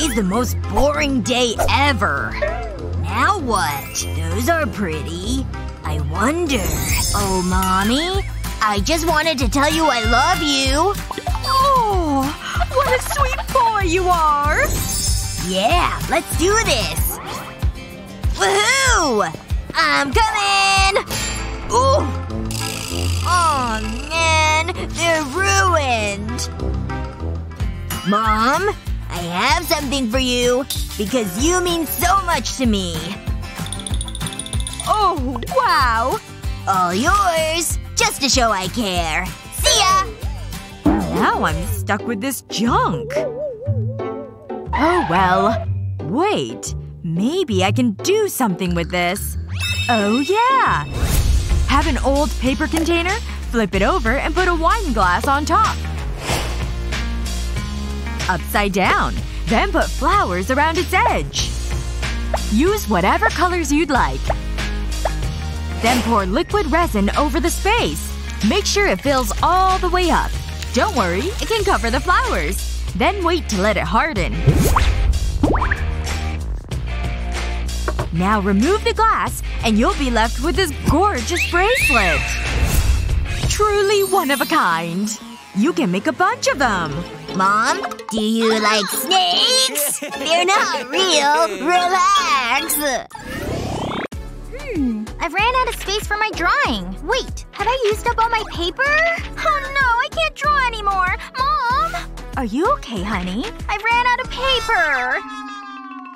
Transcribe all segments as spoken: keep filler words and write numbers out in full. Today's the most boring day ever. Now what? Those are pretty. I wonder… Oh, Mommy? I just wanted to tell you I love you. Oh, what a sweet boy you are! Yeah, let's do this! Woohoo! I'm coming! Ooh! Aw, man. They're ruined. Mom? I have something for you. Because you mean so much to me. Oh, wow. All yours. Just to show I care. See ya! Now I'm stuck with this junk. Oh well. Wait. Maybe I can do something with this. Oh yeah! Have an old paper container, flip it over, and put a wine glass on top. Upside down. Then put flowers around its edge. Use whatever colors you'd like. Then pour liquid resin over the space. Make sure it fills all the way up. Don't worry, it can cover the flowers. Then wait to let it harden. Now remove the glass, and you'll be left with this gorgeous bracelet! Truly one of a kind. You can make a bunch of them. Mom, do you like snakes? They're not real. Relax. Hmm. I ran out of space for my drawing. Wait. Had I used up all my paper? Oh no, I can't draw anymore. Mom! Are you okay, honey? I ran out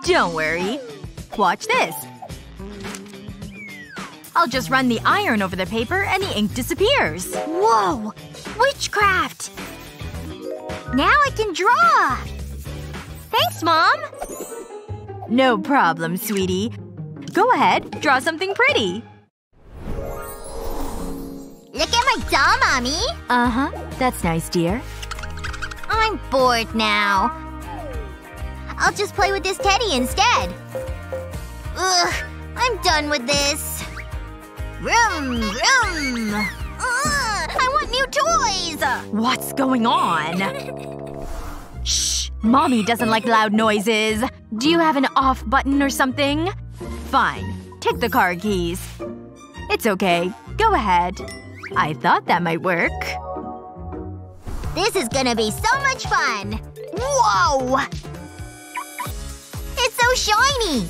of paper. Don't worry. Watch this. I'll just run the iron over the paper and the ink disappears. Whoa! Witchcraft! Now I can draw! Thanks, Mom! No problem, sweetie. Go ahead, draw something pretty. Look at my doll, Mommy! Uh-huh. That's nice, dear. I'm bored now. I'll just play with this teddy instead. Ugh. I'm done with this. Vroom, vroom! Ugh, I want new toys! What's going on? Shh! Mommy doesn't like loud noises. Do you have an off button or something? Fine. Take the car keys. It's okay. Go ahead. I thought that might work. This is gonna be so much fun! Whoa! It's so shiny!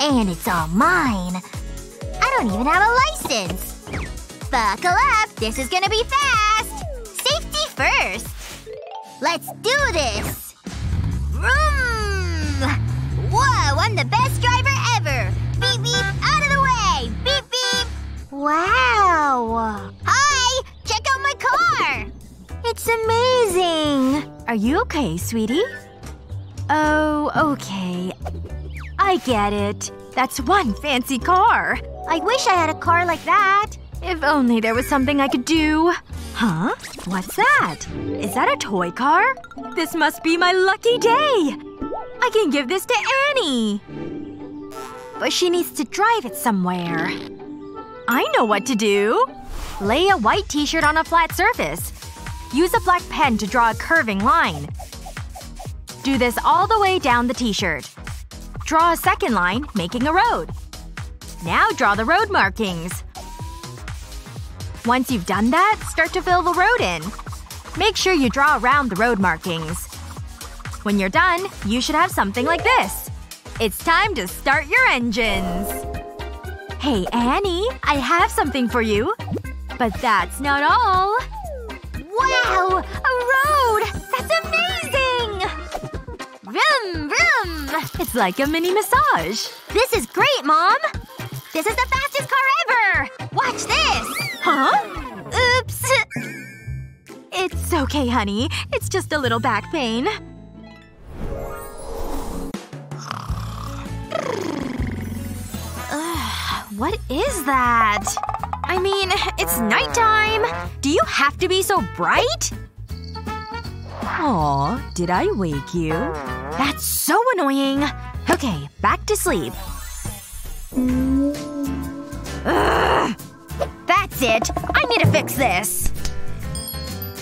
And it's all mine. I don't even have a license. Buckle up! This is gonna be fast! Safety first! Let's do this! Vroom! Whoa, I'm the best driver ever! Beep beep, out of the way! Beep beep! Wow! Hi! Check out my car! It's amazing! Are you okay, sweetie? Oh, okay. I get it. That's one fancy car. I wish I had a car like that. If only there was something I could do. Huh? What's that? Is that a toy car? This must be my lucky day! I can give this to Annie! But she needs to drive it somewhere. I know what to do! Lay a white t-shirt on a flat surface. Use a black pen to draw a curving line. Do this all the way down the t-shirt. Draw a second line, making a road. Now draw the road markings. Once you've done that, start to fill the road in. Make sure you draw around the road markings. When you're done, you should have something like this. It's time to start your engines! Hey, Annie! I have something for you. But that's not all. Wow! A road! That's amazing! Vroom vroom! It's like a mini massage. This is great, Mom! This is the fastest car ever! Watch this! Huh? Oops. It's okay, honey. It's just a little back pain. Ugh, what is that? I mean, it's nighttime. Do you have to be so bright? Aw, did I wake you? That's so annoying. Okay, back to sleep. Ugh. That's it! I need to fix this!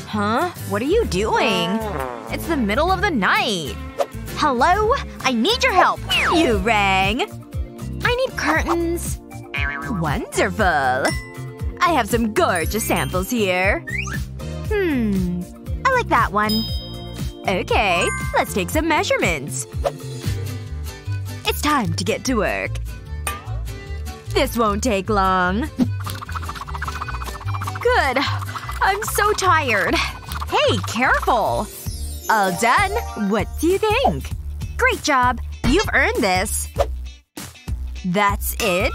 Huh? What are you doing? It's the middle of the night. Hello? I need your help! You rang. I need curtains. Wonderful. I have some gorgeous samples here. Hmm. I like that one. Okay, let's take some measurements. It's time to get to work. This won't take long. Good. I'm so tired. Hey, careful! All done. What do you think? Great job. You've earned this. That's it?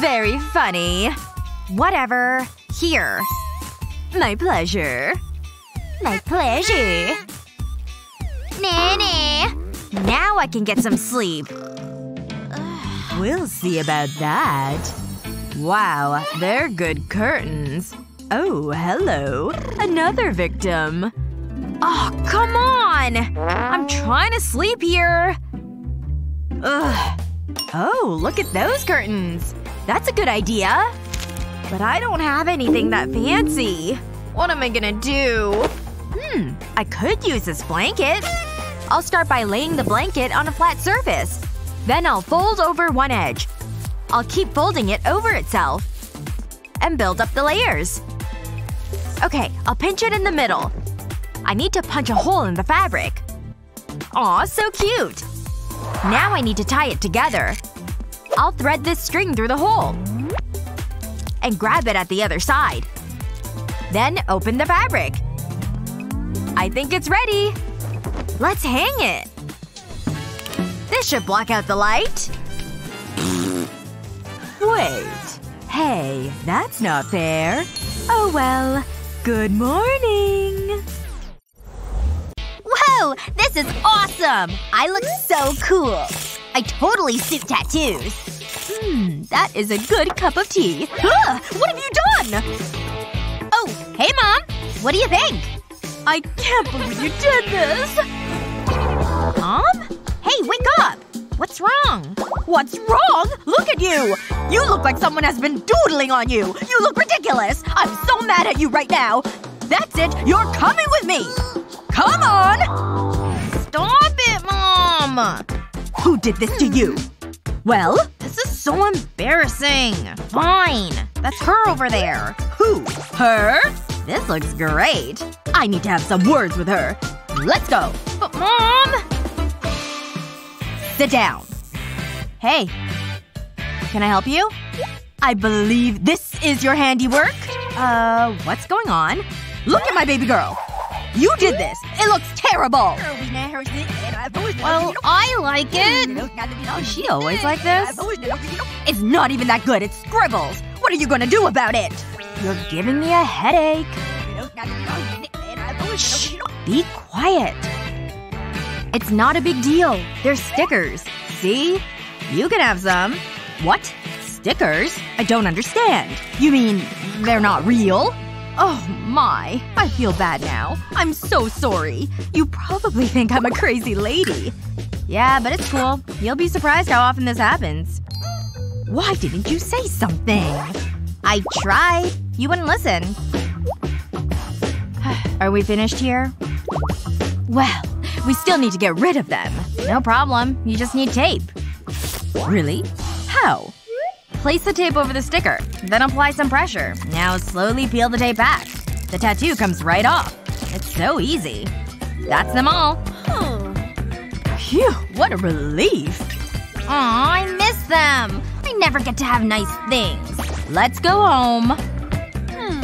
Very funny. Whatever. Here. My pleasure. My pleasure. Nanny. Now I can get some sleep. We'll see about that. Wow, they're good curtains. Oh, hello. Another victim. Oh, come on! I'm trying to sleep here. Ugh. Oh, look at those curtains. That's a good idea. But I don't have anything that fancy. What am I gonna do? Hmm. I could use this blanket. I'll start by laying the blanket on a flat surface. Then I'll fold over one edge. I'll keep folding it over itself. And build up the layers. Okay, I'll pinch it in the middle. I need to punch a hole in the fabric. Aw, so cute! Now I need to tie it together. I'll thread this string through the hole. And grab it at the other side. Then open the fabric. I think it's ready! Let's hang it! This should block out the light. Wait. Hey, that's not fair. Oh well. Good morning! Whoa! This is awesome! I look so cool. I totally suit tattoos. Hmm, that is a good cup of tea. Ugh, what have you done? Oh, hey Mom! What do you think? I can't believe you did this! Mom? Hey, wake up! What's wrong? What's wrong? Look at you! You look like someone has been doodling on you! You look ridiculous! I'm so mad at you right now! That's it! You're coming with me! Come on! Stop it, Mom! Who did this to you? Well? This is so embarrassing. Fine. That's her over there. Who? Her? This looks great. I need to have some words with her. Let's go. But Mom! Sit down. Hey. Can I help you? I believe this is your handiwork? Uh, what's going on? Look at my baby girl. You did this. It looks terrible. Well, I like it. Is she always like this? It's not even that good. It scribbles. What are you gonna do about it? You're giving me a headache. Shh. Be quiet. It's not a big deal. They're stickers. See? You can have some. What? Stickers? I don't understand. You mean they're not real? Oh my. I feel bad now. I'm so sorry. You probably think I'm a crazy lady. Yeah, but it's cool. You'll be surprised how often this happens. Why didn't you say something? I tried. You wouldn't listen. Are we finished here? Well. We still need to get rid of them. No problem. You just need tape. Really? How? Place the tape over the sticker. Then apply some pressure. Now slowly peel the tape back. The tattoo comes right off. It's so easy. That's them all. Phew. What a relief. Aw, I miss them. I never get to have nice things. Let's go home. Hmm.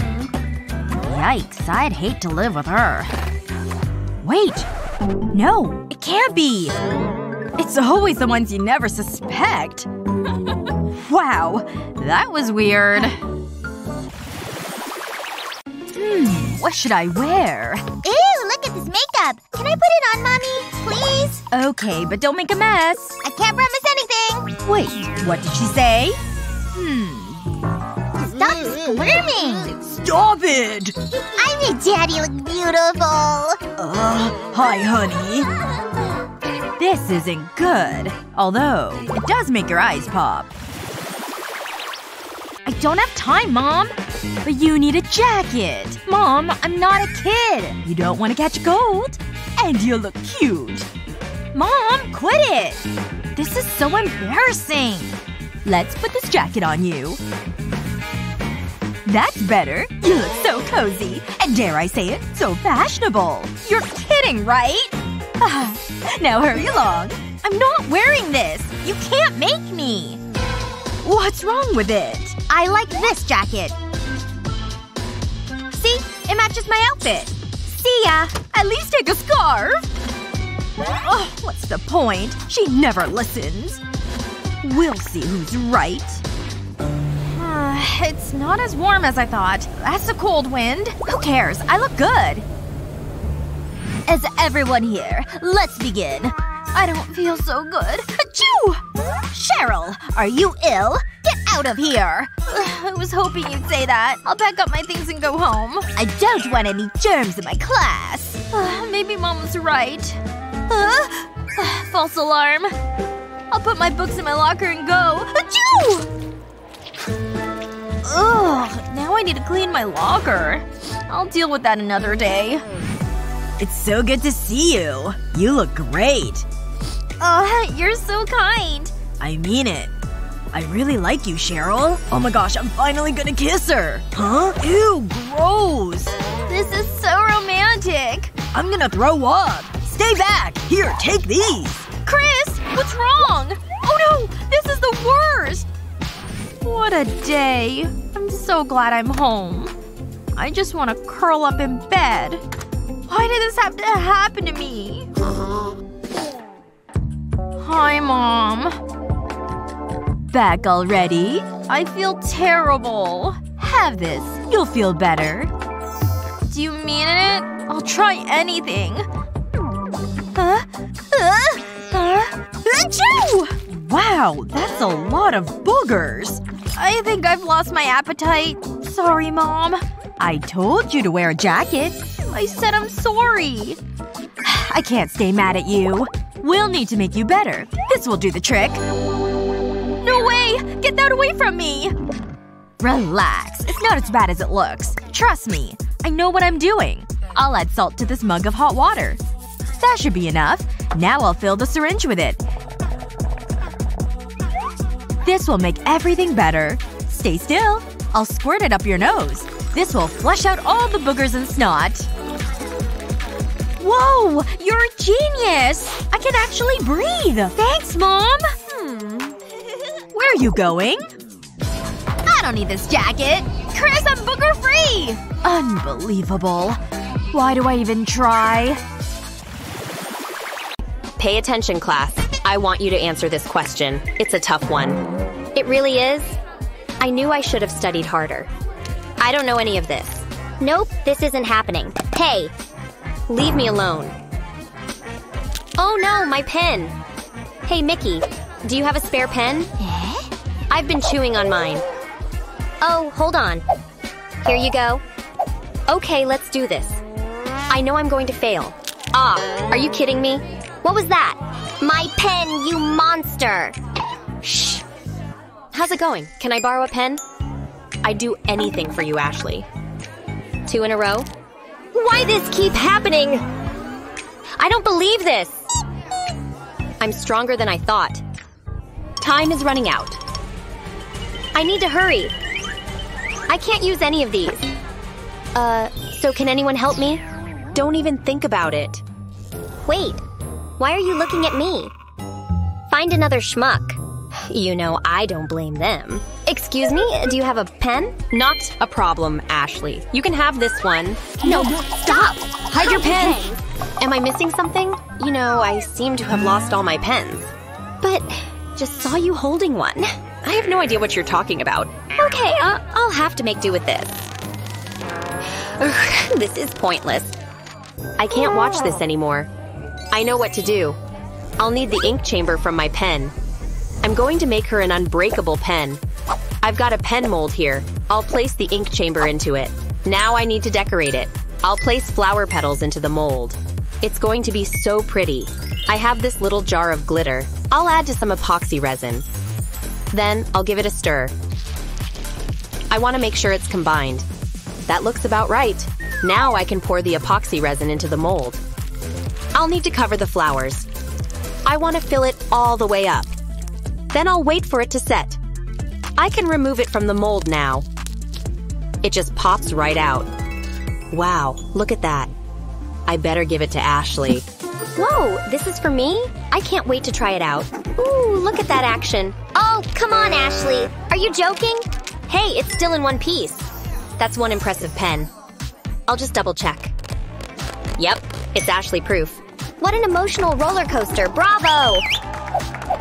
Yikes. I'd hate to live with her. Wait. No, it can't be! It's always the ones you never suspect. Wow, that was weird. Hmm, what should I wear? Ew, look at this makeup! Can I put it on, Mommy? Please? Okay, but don't make a mess. I can't promise anything! Wait, what did she say? Hmm. Stop squirming! Stop it! I made Daddy look beautiful! Uh, hi, honey. This isn't good. Although, it does make your eyes pop. I don't have time, Mom! But you need a jacket! Mom, I'm not a kid! You don't want to catch cold. And you look cute. Mom, quit it! This is so embarrassing! Let's put this jacket on you. That's better. You look so cozy. And dare I say it, so fashionable. You're kidding, right? Now hurry along. I'm not wearing this! You can't make me! What's wrong with it? I like this jacket. See? It matches my outfit. See ya! At least take a scarf! Ugh, what's the point? She never listens. We'll see who's right. Uh, it's not as warm as I thought. That's a cold wind. Who cares? I look good. Is everyone here? Let's begin. I don't feel so good. Achoo! Cheryl! Are you ill? Get out of here! I was hoping you'd say that. I'll pack up my things and go home. I don't want any germs in my class. Uh, maybe Mom was right. Huh? Uh, false alarm. I'll put my books in my locker and go. Achoo! Ugh. Now I need to clean my locker. I'll deal with that another day. It's so good to see you. You look great. Oh, you're so kind. I mean it. I really like you, Cheryl. Oh my gosh, I'm finally gonna kiss her. Huh? Ew, gross. This is so romantic. I'm gonna throw up. Stay back. Here, take these. Chris, what's wrong? Oh no, this is the worst. What a day. I'm so glad I'm home. I just want to curl up in bed. Why did this have to happen to me? Hi, Mom. Back already? I feel terrible. Have this. You'll feel better. Do you mean it? I'll try anything. Huh? Huh? Huh? Achoo! Wow, that's a lot of boogers. I think I've lost my appetite. Sorry, Mom. I told you to wear a jacket. I said I'm sorry. I can't stay mad at you. We'll need to make you better. This will do the trick. No way! Get that away from me! Relax. It's not as bad as it looks. Trust me. I know what I'm doing. I'll add salt to this mug of hot water. That should be enough. Now I'll fill the syringe with it. This will make everything better. Stay still. I'll squirt it up your nose. This will flush out all the boogers and snot. Whoa! You're a genius! I can actually breathe! Thanks, Mom! Hmm. Where are you going? I don't need this jacket! Chris, I'm booger-free! Unbelievable. Why do I even try? Pay attention, class. I want you to answer this question. It's a tough one. It really is? I knew I should have studied harder. I don't know any of this. Nope, this isn't happening. Hey! Leave me alone. Oh no, my pen! Hey, Mickey. Do you have a spare pen? Eh? I've been chewing on mine. Oh, hold on. Here you go. Okay, let's do this. I know I'm going to fail. Ah, are you kidding me? What was that? My pen, you monster! Shh. How's it going? Can I borrow a pen? I'd do anything for you, Ashley. Two in a row? Why this keep happening? I don't believe this! I'm stronger than I thought. Time is running out. I need to hurry. I can't use any of these. Uh, so can anyone help me? Don't even think about it. Wait. Why are you looking at me? Find another schmuck. You know I don't blame them. Excuse me? Do you have a pen? Not a problem, Ashley. You can have this one. No, stop! Hide your pen! Am I missing something? You know, I seem to have lost all my pens. But just saw you holding one. I have no idea what you're talking about. Okay, uh, I'll have to make do with this. Ugh, this is pointless. I can't watch this anymore. I know what to do. I'll need the ink chamber from my pen. I'm going to make her an unbreakable pen. I've got a pen mold here. I'll place the ink chamber into it. Now I need to decorate it. I'll place flower petals into the mold. It's going to be so pretty. I have this little jar of glitter. I'll add to some epoxy resin. Then I'll give it a stir. I want to make sure it's combined. That looks about right. Now I can pour the epoxy resin into the mold. I'll need to cover the flowers. I want to fill it all the way up. Then I'll wait for it to set. I can remove it from the mold now. It just pops right out. Wow, look at that. I better give it to Ashley. Whoa, this is for me? I can't wait to try it out. Ooh, look at that action. Oh, come on, Ashley. Are you joking? Hey, it's still in one piece. That's one impressive pen. I'll just double check. Yep, it's Ashley proof. What an emotional roller coaster, bravo!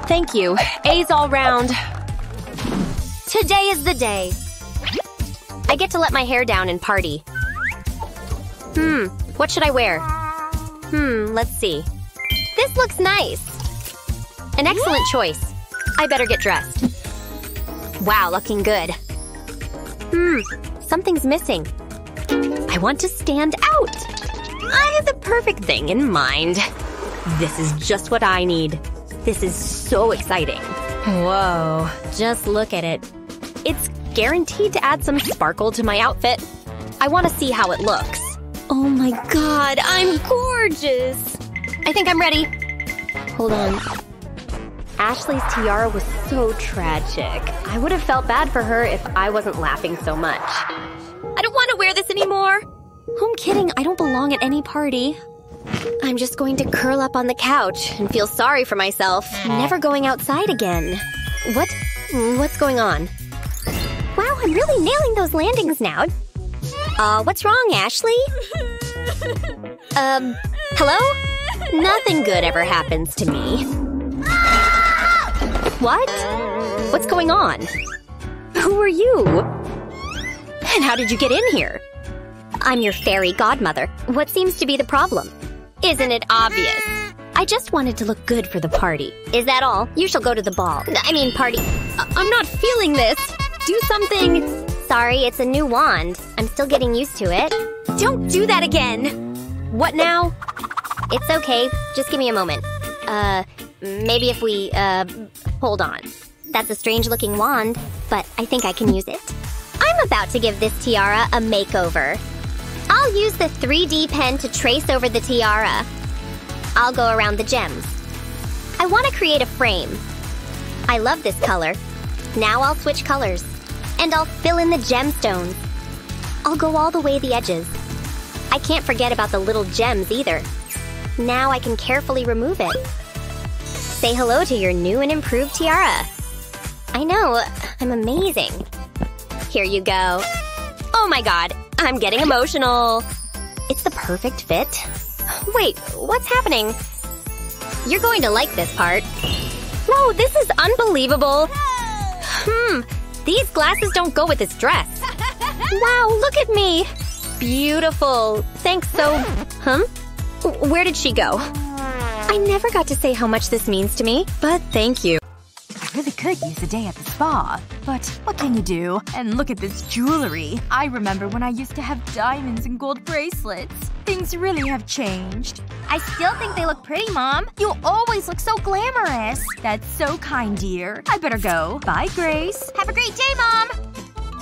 Thank you, A's all round. Today is the day. I get to let my hair down and party. Hmm, what should I wear? Hmm, let's see. This looks nice. An excellent choice. I better get dressed. Wow, looking good. Hmm, something's missing. I want to stand out. I have the perfect thing in mind. This is just what I need. This is so exciting. Whoa, just look at it. It's guaranteed to add some sparkle to my outfit. I want to see how it looks. Oh my god, I'm gorgeous! I think I'm ready. Hold on. Ashley's tiara was so tragic. I would have felt bad for her if I wasn't laughing so much. I don't want to wear this anymore! I'm kidding, I don't belong at any party. I'm just going to curl up on the couch and feel sorry for myself. Never going outside again. What? What's going on? Wow, I'm really nailing those landings now. Uh, what's wrong, Ashley? Um, hello? Nothing good ever happens to me. What? What's going on? Who are you? And how did you get in here? I'm your fairy godmother. What seems to be the problem? Isn't it obvious? I just wanted to look good for the party. Is that all? You shall go to the ball. I mean, party. I I'm not feeling this. Do something. Sorry, it's a new wand. I'm still getting used to it. Don't do that again. What now? It's okay. Just give me a moment. Uh, maybe if we, uh, hold on. That's a strange-looking wand, but I think I can use it. I'm about to give this tiara a makeover. I'll use the three D pen to trace over the tiara. I'll go around the gems. I want to create a frame. I love this color. Now I'll switch colors. And I'll fill in the gemstones. I'll go all the way the edges. I can't forget about the little gems either. Now I can carefully remove it. Say hello to your new and improved tiara. I know, I'm amazing. Here you go. Oh my god, I'm getting emotional. It's the perfect fit. Wait, what's happening? You're going to like this part. Whoa, this is unbelievable. Hmm, these glasses don't go with this dress. Wow, look at me. Beautiful. Thanks so… Huh? Where did she go? I never got to say how much this means to me, but thank you. I really could use a day at the spa. But what can you do? And look at this jewelry. I remember when I used to have diamonds and gold bracelets. Things really have changed. I still think they look pretty, Mom. You always look so glamorous. That's so kind, dear. I better go. Bye, Grace. Have a great day, Mom!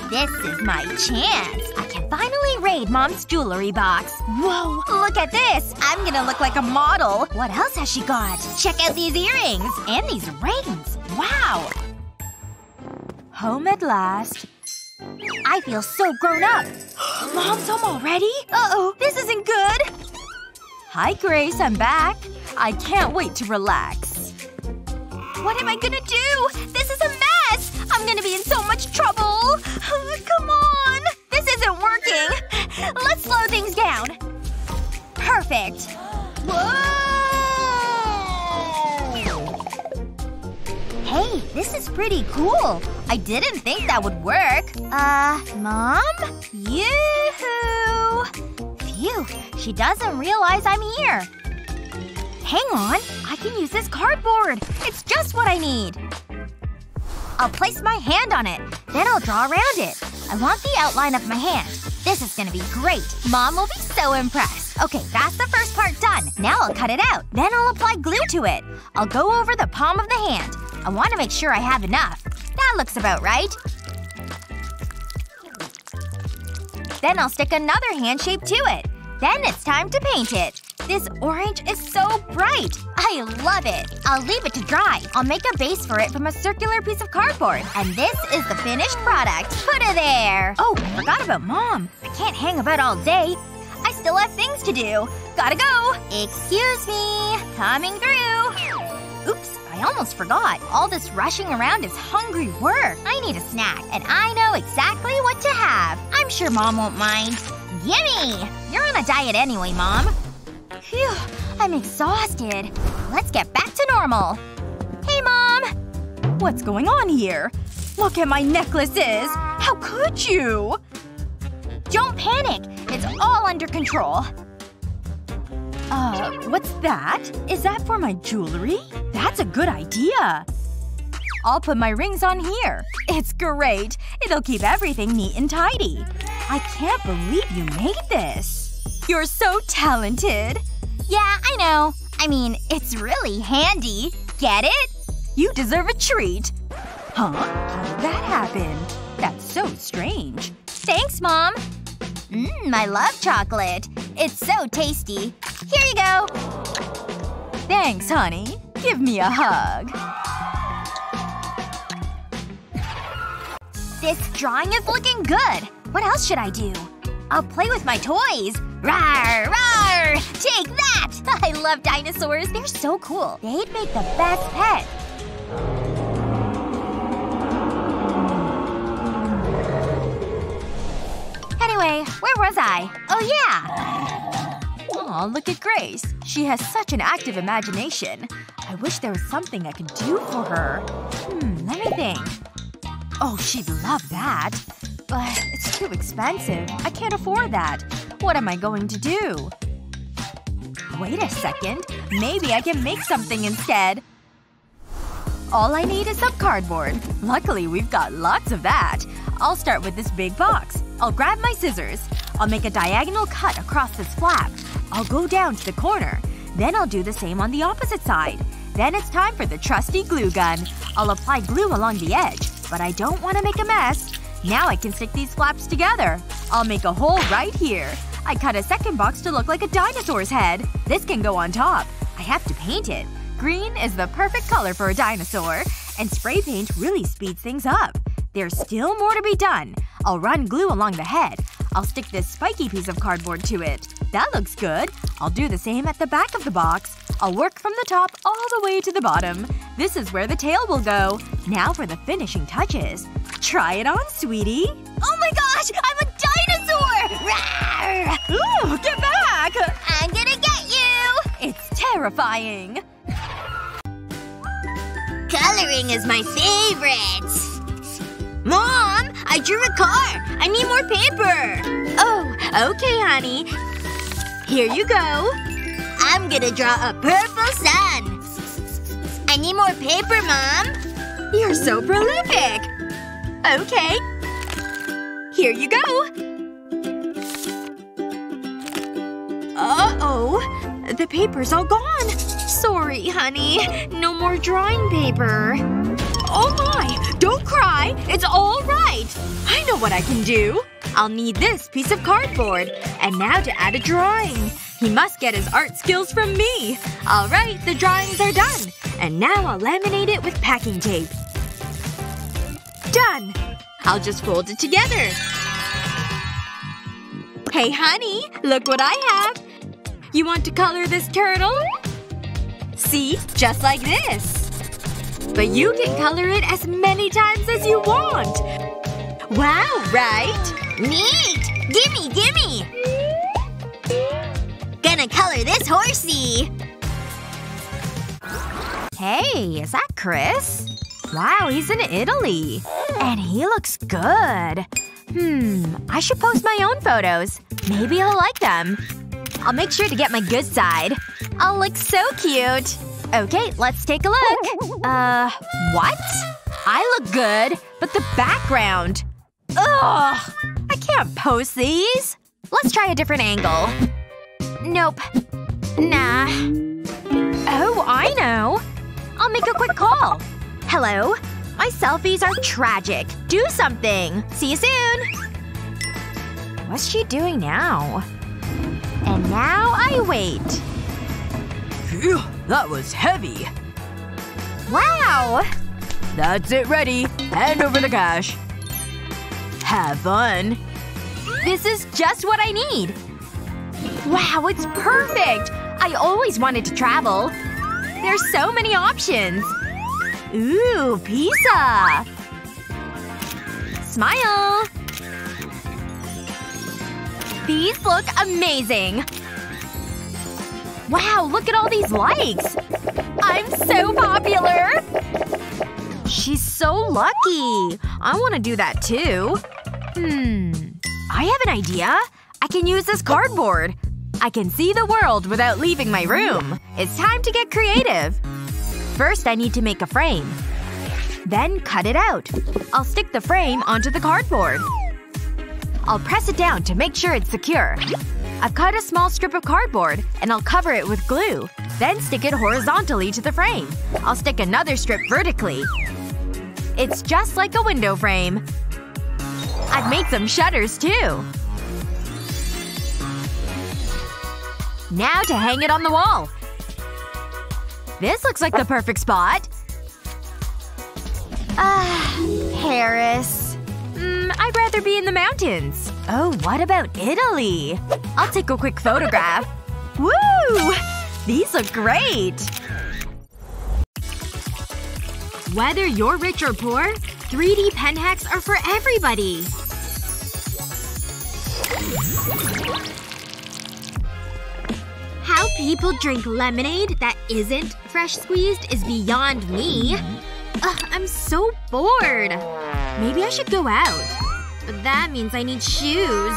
This is my chance. I can finally raid Mom's jewelry box. Whoa! Look at this! I'm gonna look like a model. What else has she got? Check out these earrings! And these rings! Wow! Home at last. I feel so grown up. Mom's home already? Uh-oh. This isn't good. Hi, Grace. I'm back. I can't wait to relax. What am I gonna do? This is a mess! I'm gonna be in so much trouble. Come on. This isn't working. Let's slow things down. Perfect. Whoa! Hey, this is pretty cool. I didn't think that would work. Uh, Mom? Yoo-hoo! Phew, she doesn't realize I'm here. Hang on, I can use this cardboard. It's just what I need. I'll place my hand on it. Then I'll draw around it. I want the outline of my hand. This is gonna be great. Mom will be so impressed. Okay, that's the first part done. Now I'll cut it out. Then I'll apply glue to it. I'll go over the palm of the hand. I want to make sure I have enough. That looks about right. Then I'll stick another hand shape to it. Then it's time to paint it. This orange is so bright! I love it! I'll leave it to dry. I'll make a base for it from a circular piece of cardboard. And this is the finished product. Put it there! Oh, I forgot about Mom. I can't hang about all day. I still have things to do. Gotta go! Excuse me! Coming through! Oops, I almost forgot. All this rushing around is hungry work. I need a snack. And I know exactly what to have. I'm sure Mom won't mind. Gimme! You're on a diet anyway, Mom. Phew, I'm exhausted. Let's get back to normal. Hey, Mom! What's going on here? Look at my necklaces! How could you? Don't panic! It's all under control. Uh, what's that? Is that for my jewelry? That's a good idea. I'll put my rings on here. It's great. It'll keep everything neat and tidy. I can't believe you made this. You're so talented! Yeah, I know. I mean, it's really handy. Get it? You deserve a treat. Huh? How did that happen? That's so strange. Thanks, Mom. Mmm, I love chocolate. It's so tasty. Here you go. Thanks, honey. Give me a hug. This drawing is looking good. What else should I do? I'll play with my toys. Rawr! Rawr! Take that! I love dinosaurs. They're so cool. They'd make the best pet. Anyway, where was I? Oh yeah! Aw, look at Grace. She has such an active imagination. I wish there was something I could do for her. Hmm, let me think. Oh, she'd love that. But it's too expensive. I can't afford that. What am I going to do? Wait a second. Maybe I can make something instead. All I need is some cardboard. Luckily, we've got lots of that. I'll start with this big box. I'll grab my scissors. I'll make a diagonal cut across this flap. I'll go down to the corner. Then I'll do the same on the opposite side. Then it's time for the trusty glue gun. I'll apply glue along the edge. But I don't want to make a mess. Now I can stick these flaps together. I'll make a hole right here. I cut a second box to look like a dinosaur's head. This can go on top. I have to paint it. Green is the perfect color for a dinosaur. And spray paint really speeds things up. There's still more to be done. I'll run glue along the head. I'll stick this spiky piece of cardboard to it. That looks good. I'll do the same at the back of the box. I'll work from the top all the way to the bottom. This is where the tail will go. Now for the finishing touches. Try it on, sweetie. Oh my gosh! I'm a dinosaur! Rawr! Ooh, get back! I'm gonna get you! It's terrifying. Coloring is my favorite. Mom! I drew a car! I need more paper! Oh, okay, honey. Here you go. I'm gonna draw a purple sun. I need more paper, Mom. You're so prolific. Okay. Here you go. Uh-oh. The paper's all gone. Sorry, honey. No more drawing paper. Oh my! Don't cry! It's all right! I know what I can do. I'll need this piece of cardboard. And now to add a drawing. He must get his art skills from me. All right, the drawings are done. And now I'll laminate it with packing tape. Done! I'll just fold it together. Hey, honey! Look what I have! You want to color this turtle? See? Just like this. But you can color it as many times as you want. Wow, right? Neat! Gimme, gimme! Gonna color this horsey! Hey, is that Chris? Wow, he's in Italy. And he looks good. Hmm, I should post my own photos. Maybe he'll like them. I'll make sure to get my good side. I'll look so cute. Okay, let's take a look. Uh, what? I look good, but the background. Ugh! I can't post these. Let's try a different angle. Nope. Nah. Oh, I know. I'll make a quick call. Hello? My selfies are tragic. Do something! See you soon! What's she doing now? Now I wait. Phew, that was heavy. Wow! That's it ready. Hand over the cash. Have fun. This is just what I need. Wow, it's perfect! I always wanted to travel. There's so many options. Ooh, pizza! Smile! These look amazing! Wow, look at all these likes! I'm so popular! She's so lucky! I want to do that too. Hmm. I have an idea. I can use this cardboard. I can see the world without leaving my room. It's time to get creative. First, I need to make a frame. Then cut it out. I'll stick the frame onto the cardboard. I'll press it down to make sure it's secure. I've cut a small strip of cardboard, and I'll cover it with glue. Then stick it horizontally to the frame. I'll stick another strip vertically. It's just like a window frame. I've made some shutters, too. Now to hang it on the wall. This looks like the perfect spot. Ah, Paris. Mm, I'd rather be in the mountains. Oh, what about Italy? I'll take a quick photograph. Woo! These look great! Whether you're rich or poor, three D pen hacks are for everybody! How people drink lemonade that isn't fresh squeezed is beyond me. Ugh, I'm so bored. Maybe I should go out. But that means I need shoes.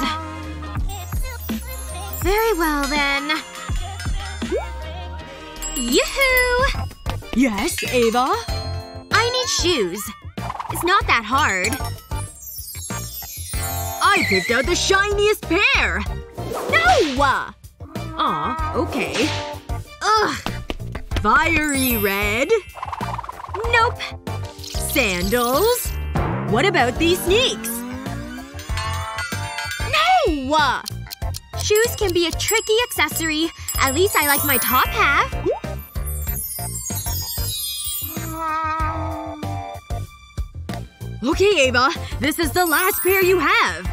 Very well, then. Yoo-hoo! Yes, Ava? I need shoes. It's not that hard. I picked out the shiniest pair! No! Aw, okay. Ugh. Fiery red. Nope. Sandals? What about these sneaks? No! Shoes can be a tricky accessory. At least I like my top half. Okay, Ava. This is the last pair you have.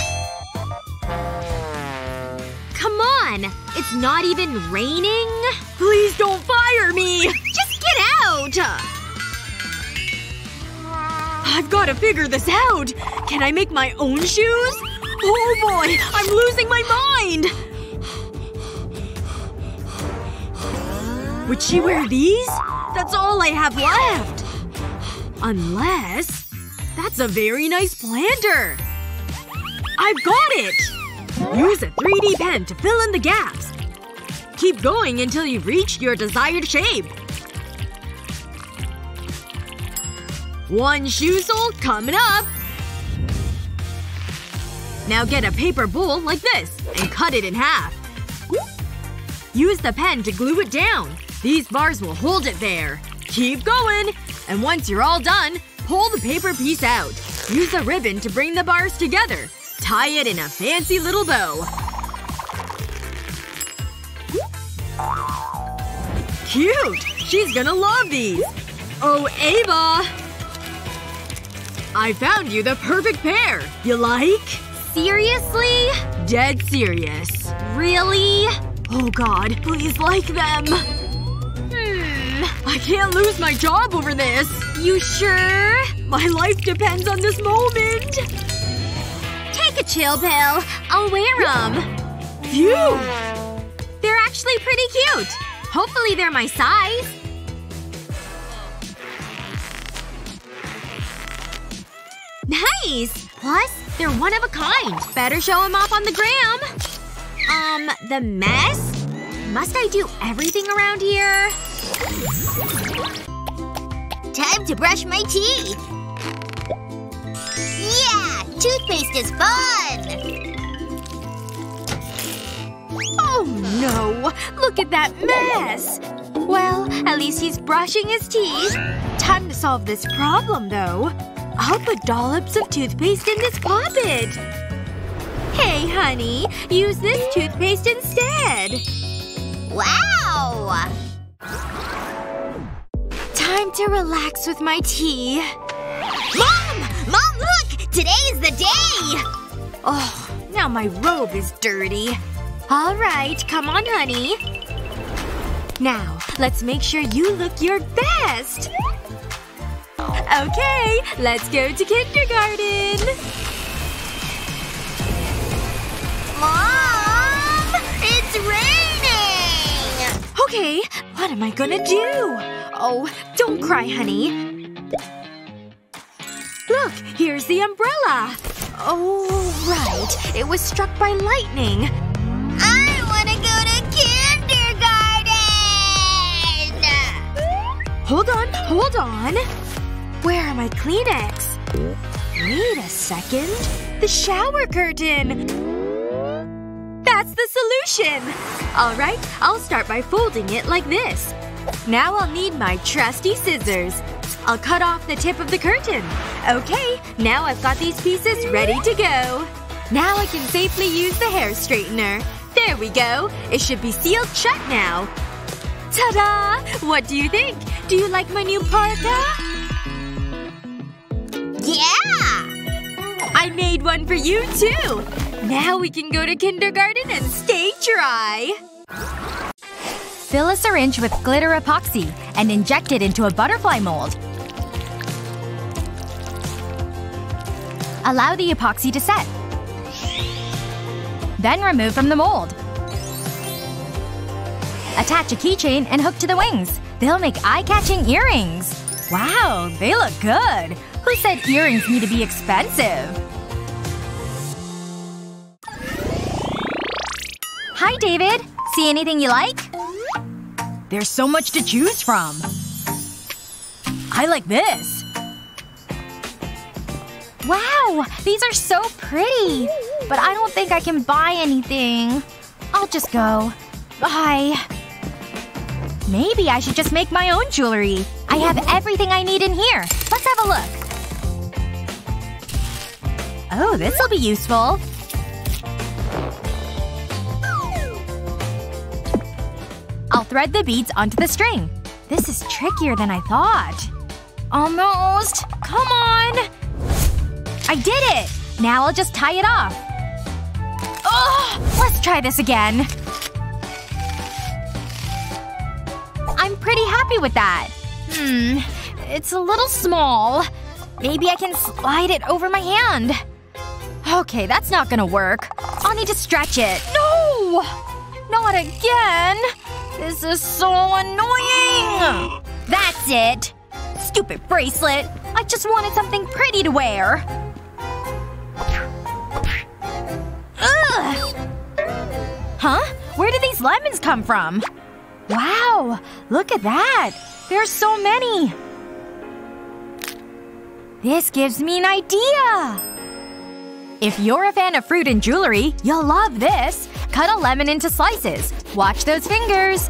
Come on! It's not even raining. Please don't fire me! Just get out! I've gotta figure this out! Can I make my own shoes? Oh boy! I'm losing my mind! Would she wear these? That's all I have left! Unless… That's a very nice planter! I've got it! Use a three D pen to fill in the gaps. Keep going until you reach your desired shape. One shoe sole coming up! Now get a paper bowl like this and cut it in half. Use the pen to glue it down. These bars will hold it there. Keep going! And once you're all done, pull the paper piece out. Use a ribbon to bring the bars together. Tie it in a fancy little bow. Cute! She's gonna love these! Oh, Ava! I found you the perfect pair! You like? Seriously? Dead serious. Really? Oh god, please like them. Hmm. I can't lose my job over this. You sure? My life depends on this moment. Take a chill pill. I'll wear them. Phew! They're actually pretty cute. Hopefully they're my size. Nice! Plus, they're one of a kind. Better show them off on the gram. Um, the mess? Must I do everything around here? Time to brush my teeth! Yeah! Toothpaste is fun! Oh no! Look at that mess! Well, at least he's brushing his teeth. Time to solve this problem, though. I'll put dollops of toothpaste in this pocket! Hey, honey. Use this toothpaste instead. Wow! Time to relax with my tea. Mom! Mom, look! Today's the day! Oh, now my robe is dirty. All right, come on, honey. Now, let's make sure you look your best! Okay, let's go to kindergarten! Mom! It's raining! Okay, what am I gonna do? Oh, don't cry, honey. Look, here's the umbrella! Oh, right. It was struck by lightning. I wanna go to kindergarten! Hold on, hold on. Where are my Kleenex? Wait a second. The shower curtain! That's the solution! Alright, I'll start by folding it like this. Now I'll need my trusty scissors. I'll cut off the tip of the curtain. Okay, now I've got these pieces ready to go. Now I can safely use the hair straightener. There we go. It should be sealed shut now. Ta-da! What do you think? Do you like my new parka? Yeah! I made one for you, too! Now we can go to kindergarten and stay dry! Fill a syringe with glitter epoxy and inject it into a butterfly mold. Allow the epoxy to set. Then remove from the mold. Attach a keychain and hook to the wings. They'll make eye-catching earrings! Wow, they look good! Who said earrings need to be expensive? Hi, David. See anything you like? There's so much to choose from. I like this. Wow! These are so pretty. But I don't think I can buy anything. I'll just go. Bye. Maybe I should just make my own jewelry. I have everything I need in here. Let's have a look. Oh, this'll be useful. I'll thread the beads onto the string. This is trickier than I thought. Almost. Come on! I did it! Now I'll just tie it off. Ugh! Let's try this again. I'm pretty happy with that. Hmm. It's a little small. Maybe I can slide it over my hand. Okay, that's not gonna work. I'll need to stretch it. No! Not again! This is so annoying! That's it! Stupid bracelet! I just wanted something pretty to wear! Ugh! Huh? Where did these lemons come from? Wow! Look at that! There's so many! This gives me an idea! If you're a fan of fruit and jewelry, you'll love this! Cut a lemon into slices. Watch those fingers!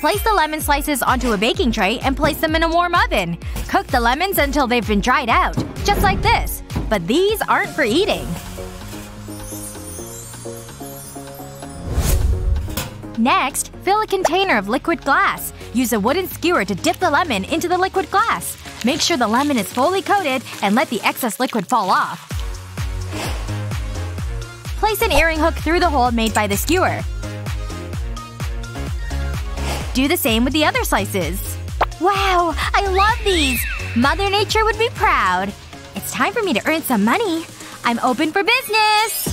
Place the lemon slices onto a baking tray and place them in a warm oven. Cook the lemons until they've been dried out. Just like this. But these aren't for eating. Next, fill a container of liquid glass. Use a wooden skewer to dip the lemon into the liquid glass. Make sure the lemon is fully coated and let the excess liquid fall off. Place an earring hook through the hole made by the skewer. Do the same with the other slices. Wow! I love these! Mother Nature would be proud! It's time for me to earn some money. I'm open for business!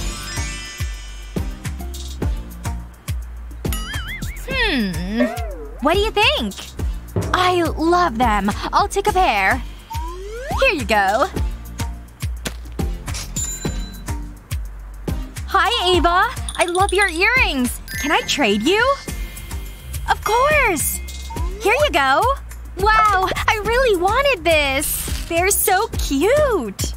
Hmm. What do you think? I love them. I'll take a pair. Here you go. Hi, Ava. I love your earrings. Can I trade you? Of course! Here you go. Wow, I really wanted this. They're so cute.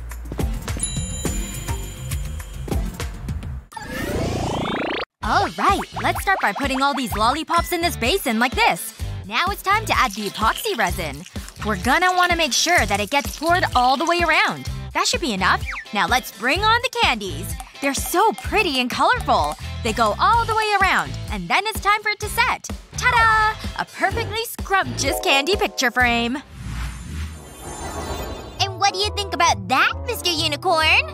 Alright, let's start by putting all these lollipops in this basin like this. Now it's time to add the epoxy resin. We're gonna want to make sure that it gets poured all the way around. That should be enough. Now let's bring on the candies. They're so pretty and colorful. They go all the way around. And then it's time for it to set. Ta-da! A perfectly scrumptious candy picture frame. And what do you think about that, Mister Unicorn?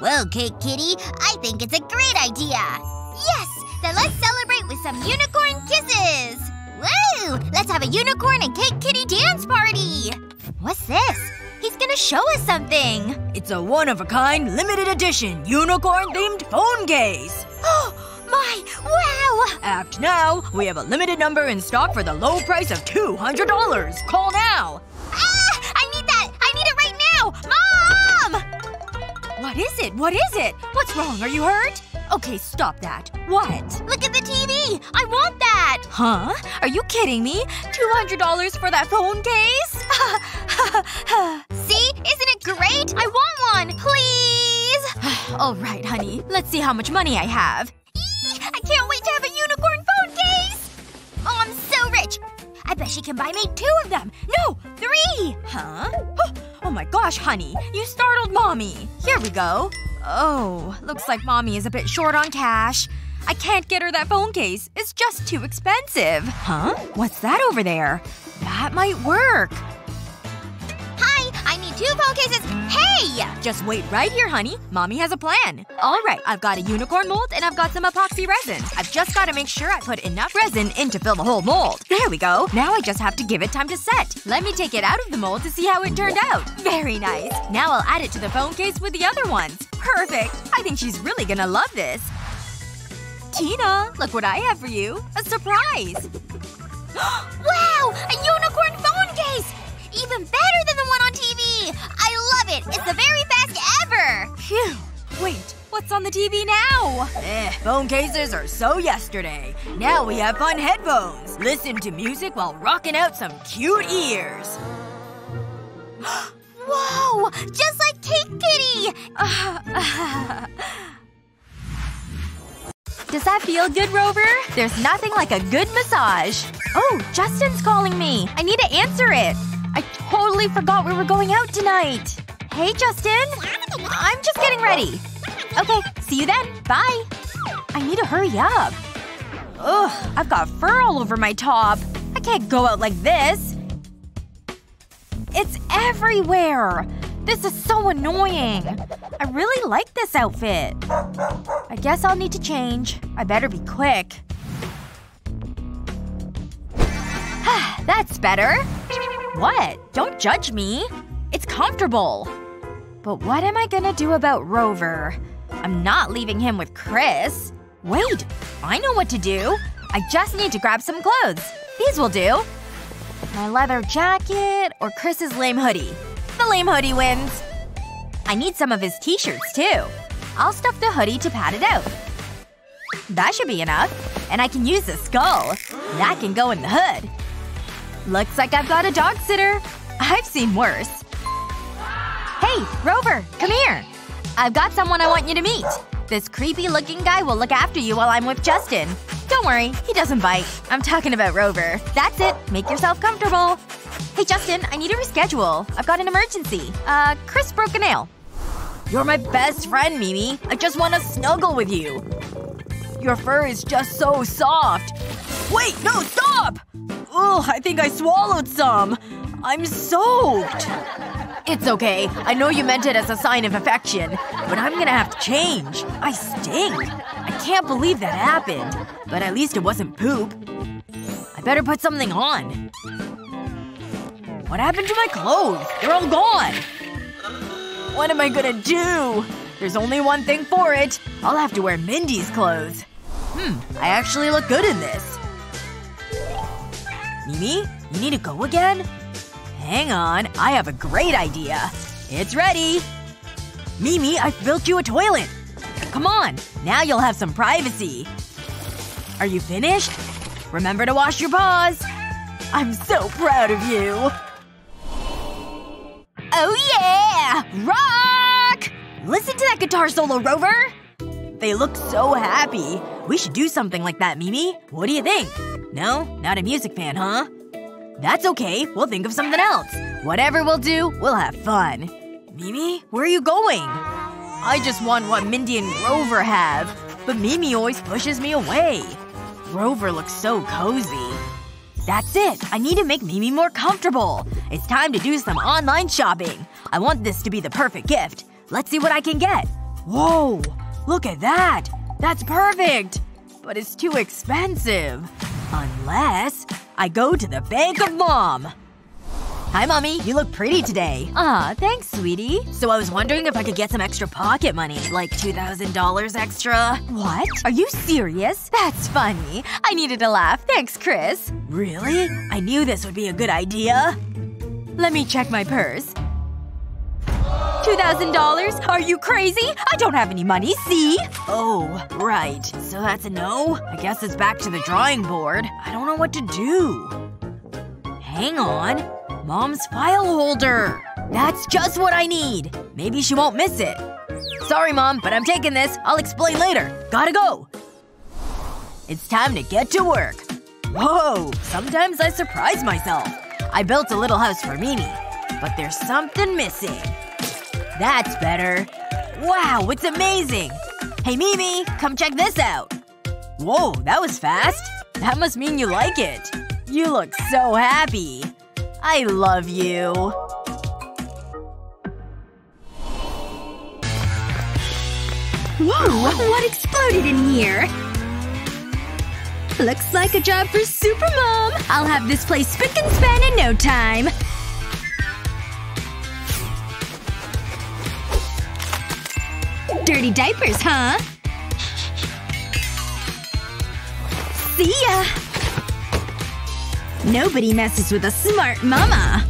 Well, Cake Kitty, I think it's a great idea! Yes! Then let's celebrate with some unicorn kisses! Woo! Let's have a unicorn and Cake Kitty dance party! What's this? He's gonna show us something! It's a one-of-a-kind, limited edition, unicorn-themed phone case! Oh! My! Wow! Act now! We have a limited number in stock for the low price of two hundred dollars! Call now! Ah! I need that! I need it right now! Mom! What is it? What is it? What's wrong? Are you hurt? Okay, stop that. What? Look at the T V! I want that! Huh? Are you kidding me? two hundred dollars for that phone case? See? Isn't it great? I want one! Please! Alright, honey. Let's see how much money I have. Eee! I can't wait to have a unicorn phone case! Oh, I'm so rich! I bet she can buy me two of them! No! Three! Huh? Oh, oh my gosh, honey. You startled Mommy. Here we go. Oh. Looks like Mommy is a bit short on cash. I can't get her that phone case. It's just too expensive. Huh? What's that over there? That might work. Hi! I need two phone cases. Hey! Just wait right here, honey. Mommy has a plan. Alright. I've got a unicorn mold and I've got some epoxy resin. I've just gotta make sure I put enough resin in to fill the whole mold. There we go. Now I just have to give it time to set. Let me take it out of the mold to see how it turned out. Very nice. Now I'll add it to the phone case with the other ones. Perfect. I think she's really gonna love this. Tina, look what I have for you. A surprise! Wow! A unicorn phone case! Even better than the one on T V! I love it! It's the very best ever! Phew. Wait. What's on the T V now? Eh, phone cases are so yesterday. Now we have fun headphones. Listen to music while rocking out some cute ears. Whoa! Just like Cake Kitty! Does that feel good, Rover? There's nothing like a good massage. Oh, Justin's calling me. I need to answer it. I totally forgot we were going out tonight. Hey, Justin. I'm just getting ready. Okay, see you then. Bye. I need to hurry up. Ugh, I've got fur all over my top. I can't go out like this. It's everywhere! This is so annoying. I really like this outfit. I guess I'll need to change. I better be quick. That's better. What? Don't judge me. It's comfortable. But what am I gonna do about Rover? I'm not leaving him with Chris. Wait. I know what to do. I just need to grab some clothes. These will do. My leather jacket or Chris's lame hoodie. The lame hoodie wins. I need some of his t-shirts, too. I'll stuff the hoodie to pad it out. That should be enough. And I can use the skull. That can go in the hood. Looks like I've got a dog sitter. I've seen worse. Hey, Rover! Come here! I've got someone I want you to meet. This creepy-looking guy will look after you while I'm with Justin. Don't worry. He doesn't bite. I'm talking about Rover. That's it. Make yourself comfortable. Hey, Justin. I need to reschedule. I've got an emergency. Uh, Chris broke a nail. You're my best friend, Mimi. I just want to snuggle with you. Your fur is just so soft. Wait! No! Stop! Ugh, I think I swallowed some. I'm soaked. It's okay. I know you meant it as a sign of affection. But I'm gonna have to change. I stink. I can't believe that happened. But at least it wasn't poop. I better put something on. What happened to my clothes? They're all gone! What am I gonna do? There's only one thing for it. I'll have to wear Mindy's clothes. Hmm. I actually look good in this. Mimi? You need to go again? Hang on. I have a great idea. It's ready! Mimi, I've built you a toilet! Come on! Now you'll have some privacy. Are you finished? Remember to wash your paws. I'm so proud of you. Oh yeah! Rock! Listen to that guitar solo, Rover! They look so happy. We should do something like that, Mimi. What do you think? No? Not a music fan, huh? That's okay. We'll think of something else. Whatever we'll do, we'll have fun. Mimi, where are you going? I just want what Mindy and Grover have. But Mimi always pushes me away. Grover looks so cozy. That's it! I need to make Mimi more comfortable! It's time to do some online shopping! I want this to be the perfect gift. Let's see what I can get. Whoa! Look at that! That's perfect! But it's too expensive. Unless… I go to the bank of mom! Hi, mommy. You look pretty today. Aw, thanks, sweetie. So I was wondering if I could get some extra pocket money. Like two thousand dollars extra. What? Are you serious? That's funny. I needed a laugh. Thanks, Chris. Really? I knew this would be a good idea. Let me check my purse. two thousand dollars? Are you crazy? I don't have any money, see? Oh, right. So that's a no? I guess it's back to the drawing board. I don't know what to do. Hang on. Mom's file holder! That's just what I need! Maybe she won't miss it. Sorry, Mom, but I'm taking this. I'll explain later. Gotta go! It's time to get to work. Whoa! Sometimes I surprise myself. I built a little house for Mimi. But there's something missing. That's better. Wow, it's amazing! Hey, Mimi! Come check this out! Whoa, that was fast. That must mean you like it. You look so happy. I love you. Whoa! What exploded in here? Looks like a job for Super Mom! I'll have this place spick and span in no time. Dirty diapers, huh? See ya! Nobody messes with a smart mama!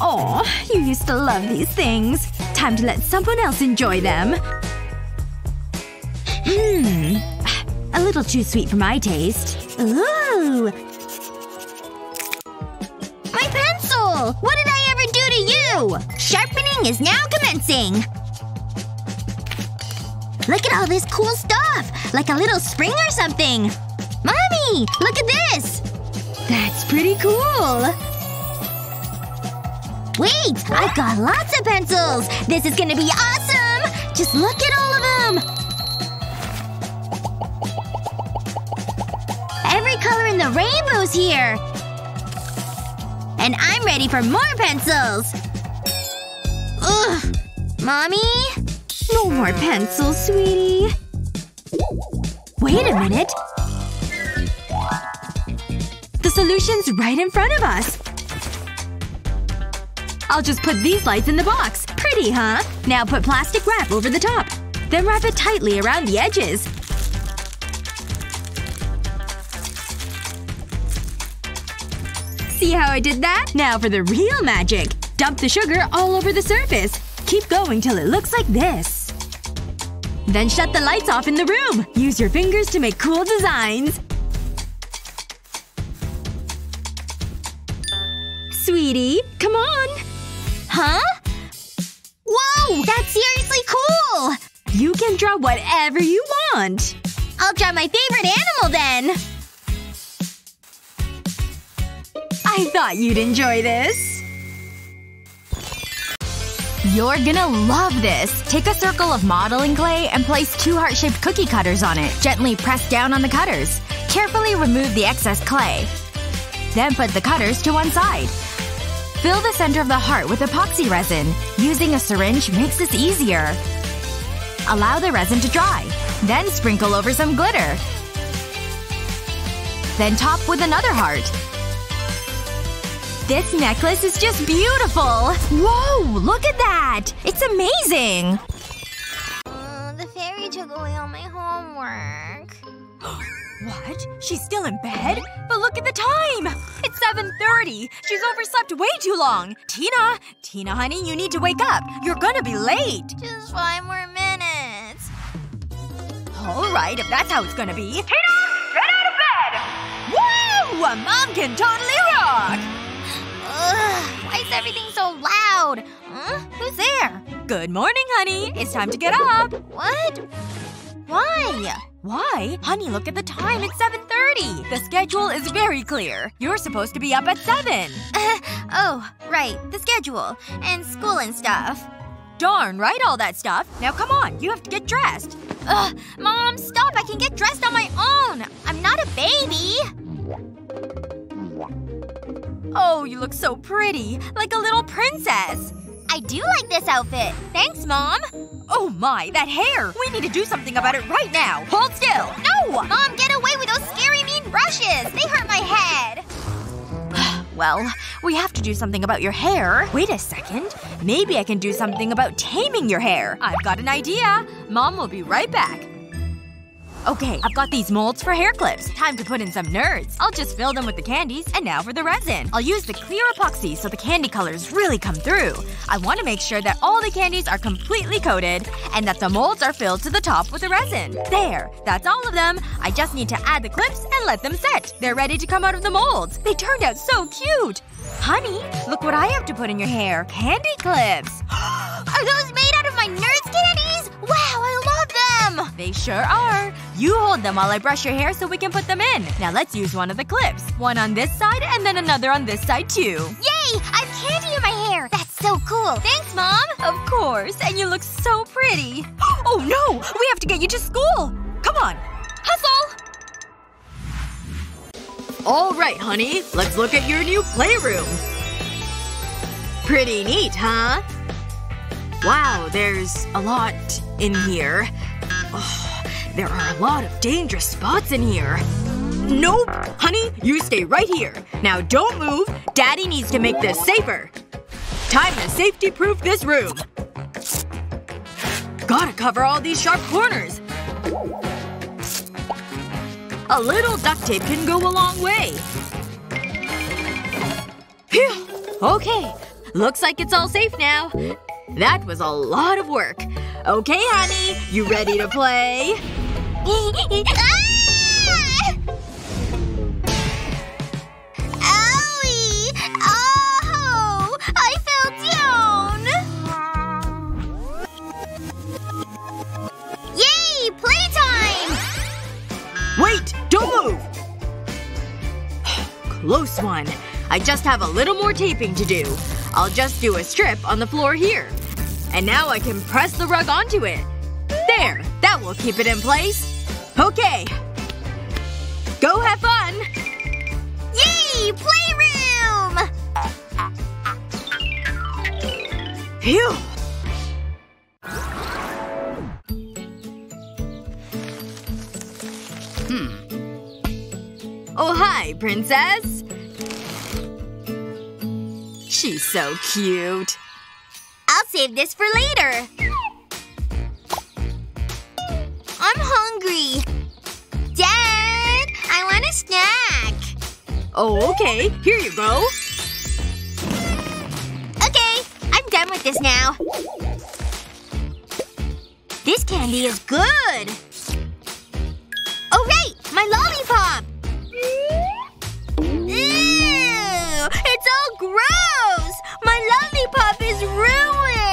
Aw, you used to love these things. Time to let someone else enjoy them. Mmm. A little too sweet for my taste. Ooh! My pencil! What did I ever do to you? Sharpening is now commencing! Look at all this cool stuff! Like a little spring or something! Mommy! Look at this! That's pretty cool! Wait! I've got lots of pencils! This is gonna be awesome! Just look at all of them! Every color in the rainbow's here! And I'm ready for more pencils! Ugh! Mommy? No more pencils, sweetie. Wait a minute. The solution's right in front of us! I'll just put these lights in the box. Pretty, huh? Now put plastic wrap over the top. Then wrap it tightly around the edges. See how I did that? Now for the real magic! Dump the sugar all over the surface. Keep going till it looks like this. Then shut the lights off in the room! Use your fingers to make cool designs. Sweetie, come on! Huh? Whoa! That's seriously cool! You can draw whatever you want! I'll draw my favorite animal then! I thought you'd enjoy this. You're gonna love this! Take a circle of modeling clay and place two heart-shaped cookie cutters on it. Gently press down on the cutters. Carefully remove the excess clay. Then put the cutters to one side. Fill the center of the heart with epoxy resin. Using a syringe makes this easier. Allow the resin to dry. Then sprinkle over some glitter. Then top with another heart. This necklace is just beautiful! Whoa! Look at that! It's amazing! Uh, the fairy took away all my homework. What? She's still in bed? But look at the time! It's seven thirty! She's overslept way too long! Tina! Tina, honey, you need to wake up! You're gonna be late! Just five more minutes. Alright, if that's how it's gonna be. Tina! Get out of bed! Woo! A mom can totally rock! Ugh. Why is everything so loud? Huh? Who's there? Good morning, honey. It's time to get up. What? Why? Why? Honey, look at the time. It's seven thirty! The schedule is very clear. You're supposed to be up at seven. Uh, oh, right. The schedule. And school and stuff. Darn, right? All that stuff. Now come on. You have to get dressed. Ugh. Mom, stop. I can get dressed on my own. I'm not a baby. Oh, you look so pretty. Like a little princess. I do like this outfit. Thanks, Mom. Oh my, that hair! We need to do something about it right now! Hold still! No! Mom, get away with those scary mean brushes! They hurt my head! Well, we have to do something about your hair. Wait a second. Maybe I can do something about taming your hair. I've got an idea. Mom will be right back. Okay, I've got these molds for hair clips. Time to put in some nerds. I'll just fill them with the candies, and now for the resin. I'll use the clear epoxy so the candy colors really come through. I want to make sure that all the candies are completely coated, and that the molds are filled to the top with the resin. There. That's all of them. I just need to add the clips and let them set. They're ready to come out of the molds. They turned out so cute! Honey, look what I have to put in your hair. Candy clips. Are those made out of my nerds candies? Wow, I love them! They sure are. You hold them while I brush your hair so we can put them in. Now let's use one of the clips. One on this side and then another on this side too. Yay! I've candy in my hair! That's so cool! Thanks, Mom! Of course. And you look so pretty. Oh no! We have to get you to school! Come on! Hustle! Alright, honey. Let's look at your new playroom. Pretty neat, huh? Wow, there's a lot in here. Oh, there are a lot of dangerous spots in here. Nope! Honey, you stay right here. Now don't move. Daddy needs to make this safer. Time to safety-proof this room. Gotta cover all these sharp corners. A little duct tape can go a long way. Phew! Okay. Looks like it's all safe now. That was a lot of work. Okay, honey. You ready to play? Owie! Oh! I fell down! Yay! Playtime! Wait! Don't move! Close one. I just have a little more taping to do. I'll just do a strip on the floor here. And now I can press the rug onto it. There! That will keep it in place. Okay. Go have fun! Yay! Playroom! Phew. Hmm. Oh hi, princess. She's so cute. I'll save this for later. I'm hungry. Dad, I want a snack. Oh, okay. Here you go. Okay. I'm done with this now. This candy is good. Oh, right. My lollipop. Ew. It's all gross. My lollipop is ruined.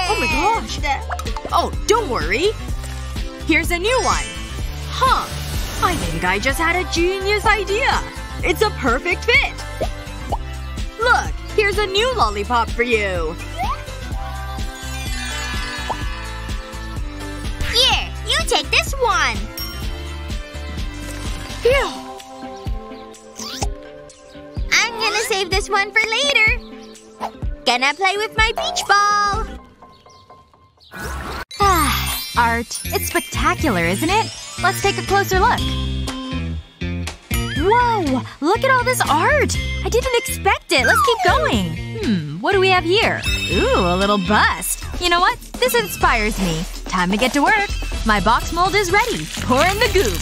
Oh my gosh. Oh, don't worry. Here's a new one. Huh. I think I just had a genius idea. It's a perfect fit. Look. Here's a new lollipop for you. Here. You take this one. Phew. I'm gonna save this one for later. Gonna play with my beach ball. Ah, art. It's spectacular, isn't it? Let's take a closer look. Whoa! Look at all this art! I didn't expect it. Let's keep going. Hmm. What do we have here? Ooh, a little bust. You know what? This inspires me. Time to get to work. My box mold is ready. Pour in the goop.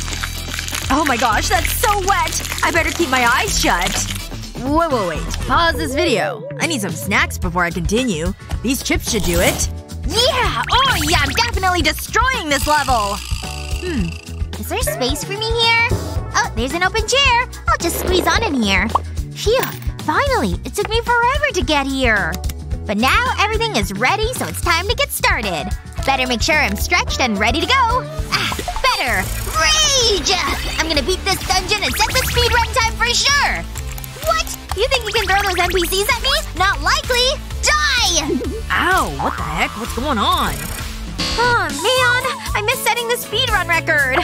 Oh my gosh, that's so wet! I better keep my eyes shut. Whoa, whoa, wait. Pause this video. I need some snacks before I continue. These chips should do it. Yeah! Oh yeah, I'm definitely destroying this level! Hmm. Is there space for me here? Oh, there's an open chair! I'll just squeeze on in here. Phew. Finally! It took me forever to get here. But now everything is ready, so it's time to get started. Better make sure I'm stretched and ready to go. Ah, better! Rage! I'm gonna beat this dungeon and set the speedrun time for sure! What? You think you can throw those N P Cs at me? Not likely! Die! Ow, what the heck? What's going on? Oh man, I missed setting the speedrun record!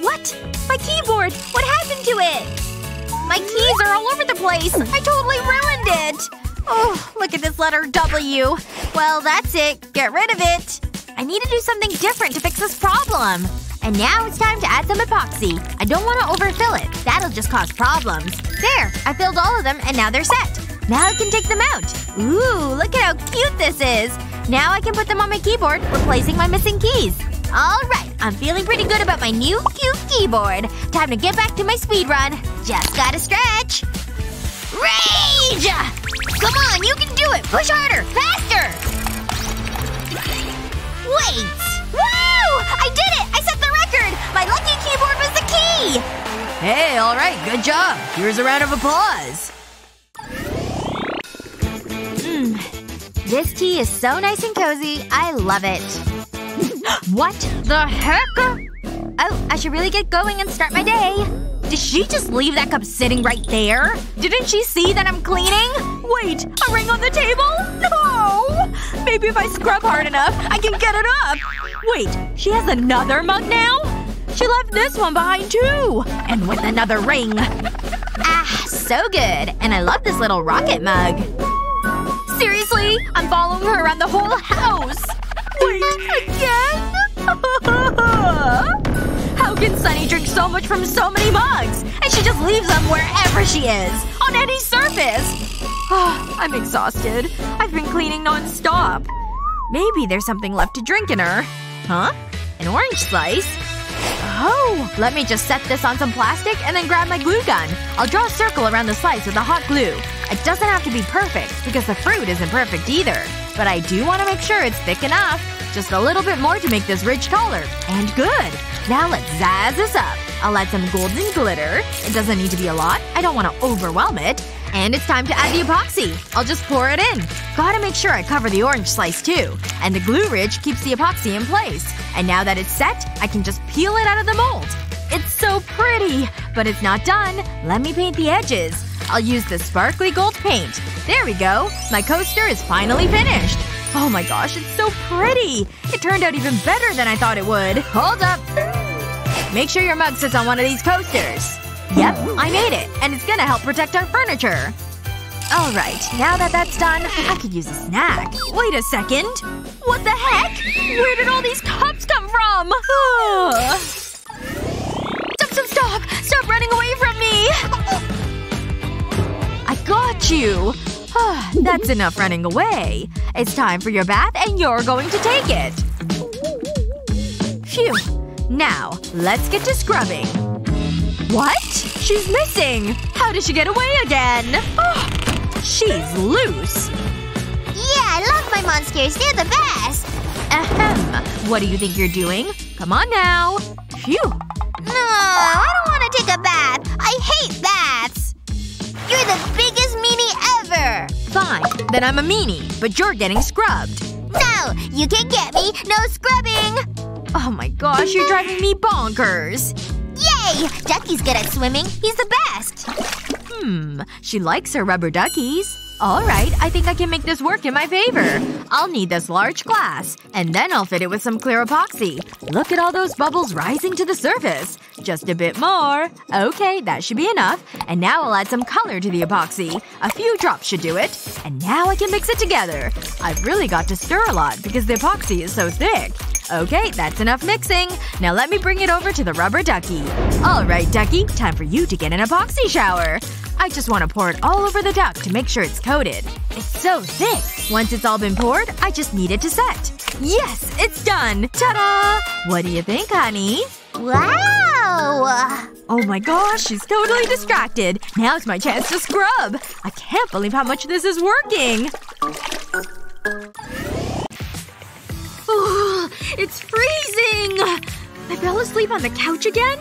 What? My keyboard! What happened to it? My keys are all over the place! I totally ruined it! Oh, look at this letter W. Well, that's it. Get rid of it. I need to do something different to fix this problem. And now it's time to add some epoxy. I don't want to overfill it. That'll just cause problems. There! I filled all of them and now they're set. Now I can take them out. Ooh, look at how cute this is! Now I can put them on my keyboard, replacing my missing keys. Alright, I'm feeling pretty good about my new cute keyboard. Time to get back to my speedrun. Just gotta stretch. Rage! Come on, you can do it! Push harder! Faster! Wait! Woo! I did it! I set the record! My lucky keyboard was the key! Hey, alright, good job. Here's a round of applause. Mmm. This tea is so nice and cozy. I love it. What the heck? Oh, I should really get going and start my day. Did she just leave that cup sitting right there? Didn't she see that I'm cleaning? Wait, a ring on the table? No! Maybe if I scrub hard enough, I can get it up! Wait, she has another mug now? She left this one behind too! And with another ring. Ah, so good. And I love this little rocket mug. Seriously? I'm following her around the whole house! Wait, again? How can Sunny drink so much from so many mugs? And she just leaves them wherever she is! On any surface! I'm exhausted. I've been cleaning nonstop. Maybe there's something left to drink in her. Huh? An orange slice? Oh! Let me just set this on some plastic and then grab my glue gun. I'll draw a circle around the slice with a hot glue. It doesn't have to be perfect, because the fruit isn't perfect either. But I do want to make sure it's thick enough. Just a little bit more to make this ridge taller. And good! Now let's zazz this up. I'll add some golden glitter. It doesn't need to be a lot. I don't want to overwhelm it. And it's time to add the epoxy. I'll just pour it in. Gotta make sure I cover the orange slice too. And the glue ridge keeps the epoxy in place. And now that it's set, I can just peel it out of the mold. It's so pretty! But it's not done. Let me paint the edges. I'll use the sparkly gold paint. There we go. My coaster is finally finished. Oh my gosh, it's so pretty! It turned out even better than I thought it would. Hold up. Make sure your mug sits on one of these coasters. Yep, I made it. And it's gonna help protect our furniture. Alright, now that that's done, I could use a snack. Wait a second. What the heck? Where did all these cups come from? Ugh. Stop, stop, stop! Stop running away from me! I got you! That's enough running away. It's time for your bath and you're going to take it. Phew. Now, let's get to scrubbing. What? She's missing! How did she get away again? Oh, she's loose. Yeah, I love my monsters. They're the best. Ahem. What do you think you're doing? Come on now. Phew. No, I don't want to take a bath. I hate baths. You're the biggest meanie ever! Fine. Then I'm a meanie. But you're getting scrubbed. No! You can get me! No scrubbing! Oh my gosh, you're driving me bonkers. Yay! Ducky's good at swimming. He's the best! Hmm. She likes her rubber duckies. Alright, I think I can make this work in my favor. I'll need this large glass. And then I'll fit it with some clear epoxy. Look at all those bubbles rising to the surface. Just a bit more. Okay, that should be enough. And now I'll add some color to the epoxy. A few drops should do it. And now I can mix it together. I've really got to stir a lot because the epoxy is so thick. Okay, that's enough mixing. Now let me bring it over to the rubber ducky. Alright, ducky. Time for you to get an epoxy shower. I just want to pour it all over the duck to make sure it's coated. It's so thick. Once it's all been poured, I just need it to set. Yes! It's done! Ta-da! What do you think, honey? Wow! Oh my gosh, she's totally distracted. Now's my chance to scrub. I can't believe how much this is working. Ooh, it's freezing! I fell asleep on the couch again?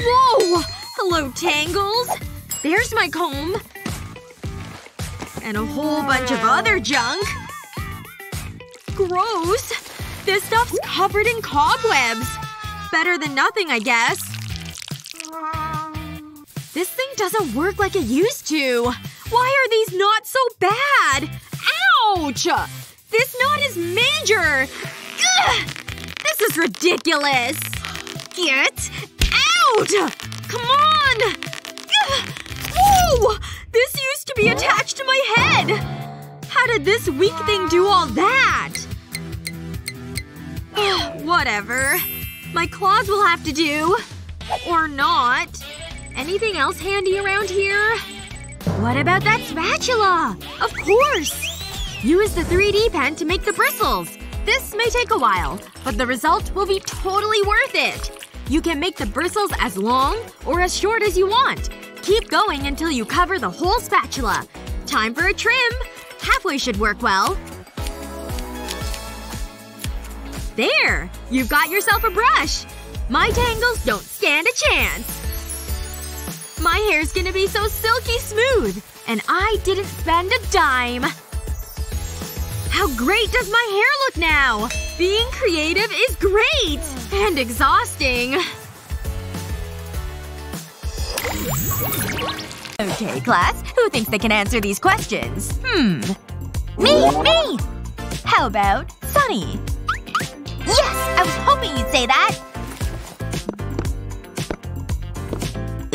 Whoa! Hello, Tangles! There's my comb. And a whole bunch of other junk. Gross. This stuff's covered in cobwebs. better than nothing, I guess. This thing doesn't work like it used to. Why are these knots so bad? Ouch! This knot is major! Ugh! This is ridiculous! Get out! Come on! Ugh! Whoa! This used to be attached to my head! How did this weak thing do all that? Ugh, whatever. My claws will have to do. Or not. Anything else handy around here? What about that spatula? Of course! Use the three D pen to make the bristles. This may take a while, but the result will be totally worth it! You can make the bristles as long or as short as you want. Keep going until you cover the whole spatula. Time for a trim! Halfway should work well. There! You've got yourself a brush! My tangles don't stand a chance! My hair's gonna be so silky smooth! And I didn't spend a dime! How great does my hair look now! Being creative is great! And exhausting. Okay, class. Who thinks they can answer these questions? Hmm. Me! Me! How about Sunny? Yes! I was hoping you'd say that!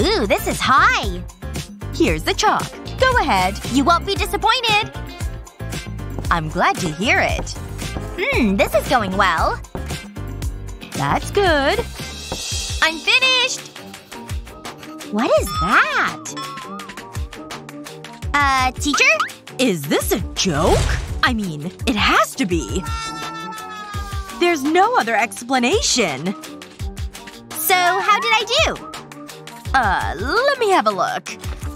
Ooh, this is high! Here's the chalk. Go ahead. You won't be disappointed! I'm glad to hear it. Hmm, this is going well. That's good. I'm finished! What is that? Uh, teacher? Is this a joke? I mean, it has to be. There's no other explanation. So, how did I do? Uh, let me have a look.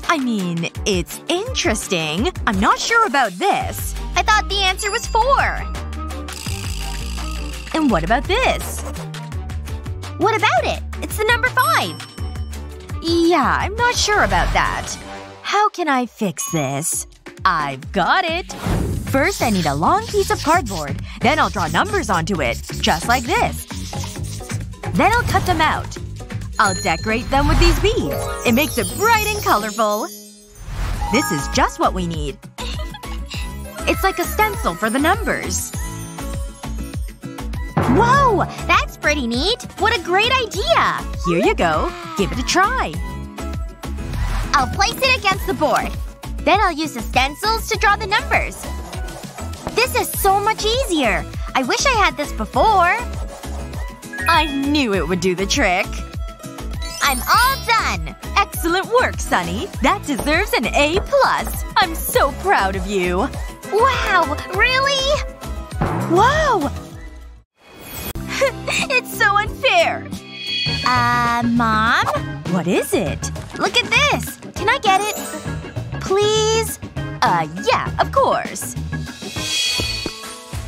I mean, it's interesting. I'm not sure about this. I thought the answer was four. And what about this? What about it? It's the number five. Yeah, I'm not sure about that. How can I fix this? I've got it! First, I need a long piece of cardboard. Then I'll draw numbers onto it. Just like this. Then I'll cut them out. I'll decorate them with these beads. It makes it bright and colorful. This is just what we need. It's like a stencil for the numbers. Whoa! That's pretty neat! What a great idea! Here you go. Give it a try. I'll place it against the board. Then I'll use the stencils to draw the numbers. This is so much easier! I wish I had this before. I knew it would do the trick. I'm all done! Excellent work, Sunny. That deserves an A plus. I'm so proud of you. Wow! Really? Whoa! It's so unfair! Uh, Mom? What is it? Look at this! Can I get it? Please? Uh, yeah, of course.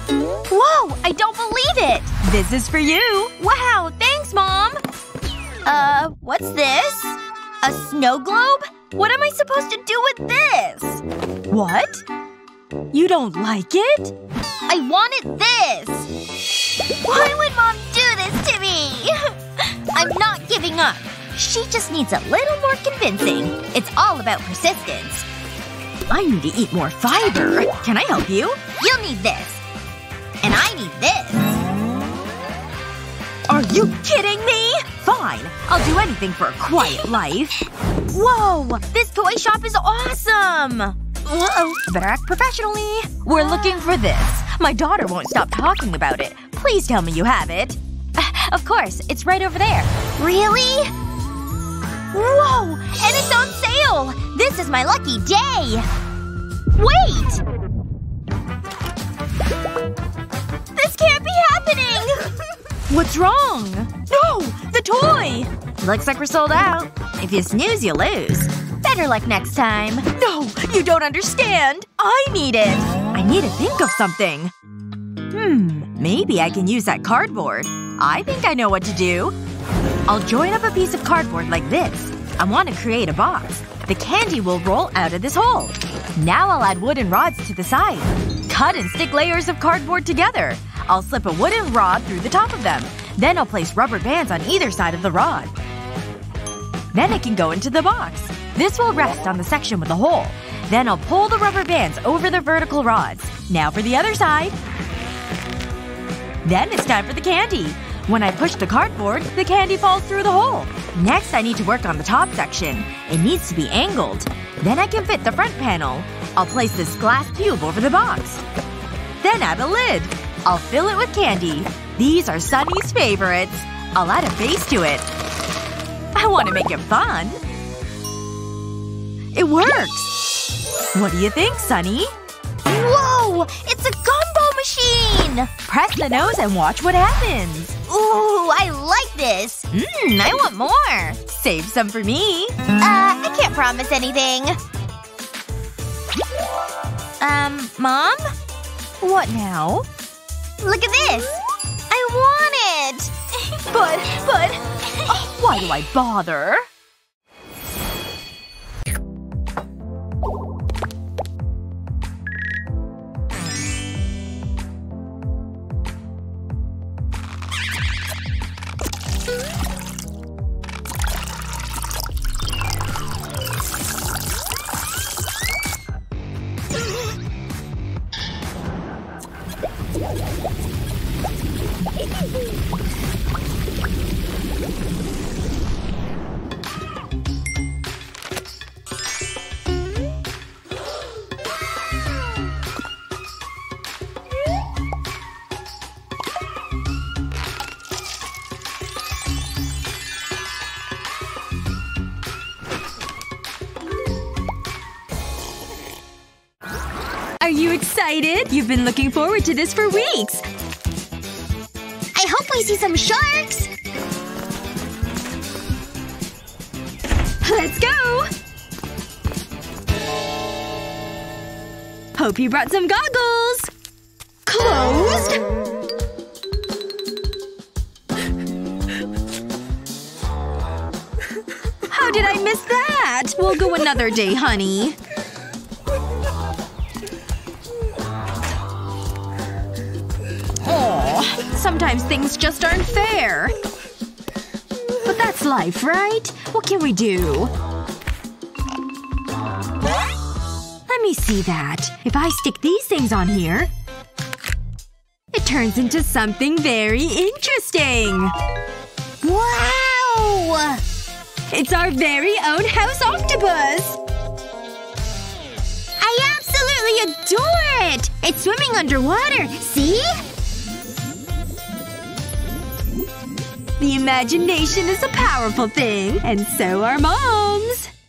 Whoa! I don't believe it! This is for you! Wow, thanks, Mom! Uh, what's this? A snow globe? What am I supposed to do with this? What? You don't like it? I wanted this! Why would Mom do this to me? I'm not giving up. She just needs a little more convincing. It's all about persistence. I need to eat more fiber. Can I help you? You'll need this. And I need this. Are you kidding me? Fine. I'll do anything for a quiet life. Whoa! This toy shop is awesome! Uh-oh. Better act professionally. We're looking for this. My daughter won't stop talking about it. Please tell me you have it. Uh, of course. It's right over there. Really? Whoa! And it's on sale! This is my lucky day! Wait! This can't be happening! What's wrong? No! The toy! Looks like we're sold out. If you snooze, you lose. Better luck next time. No! You don't understand! I need it! I need to think of something. Hmm. Maybe I can use that cardboard. I think I know what to do. I'll join up a piece of cardboard like this. I want to create a box. The candy will roll out of this hole. Now I'll add wooden rods to the side. Cut and stick layers of cardboard together. I'll slip a wooden rod through the top of them. Then I'll place rubber bands on either side of the rod. Then it can go into the box. This will rest on the section with a hole. Then I'll pull the rubber bands over the vertical rods. Now for the other side. Then it's time for the candy. When I push the cardboard, the candy falls through the hole. Next, I need to work on the top section. It needs to be angled. Then I can fit the front panel. I'll place this glass cube over the box. Then add a lid. I'll fill it with candy. These are Sunny's favorites. I'll add a face to it. I want to make it fun. It works! What do you think, Sunny? Whoa! It's a gumbo machine! Press the nose and watch what happens. Ooh, I like this! Mmm, I want more! Save some for me. Uh, I can't promise anything. Um, Mom? What now? Look at this! I want it! But, but… Oh, why do I bother? Are you excited? You've been looking forward to this for weeks! I hope we see some sharks! Let's go! Hope you brought some goggles! Closed? How did I miss that? We'll go another day, honey. Sometimes things just aren't fair. But that's life, right? What can we do? Let me see that. If I stick these things on here, it turns into something very interesting. Wow! It's our very own house octopus! I absolutely adore it! It's swimming underwater, see? The imagination is a powerful thing, and so are moms!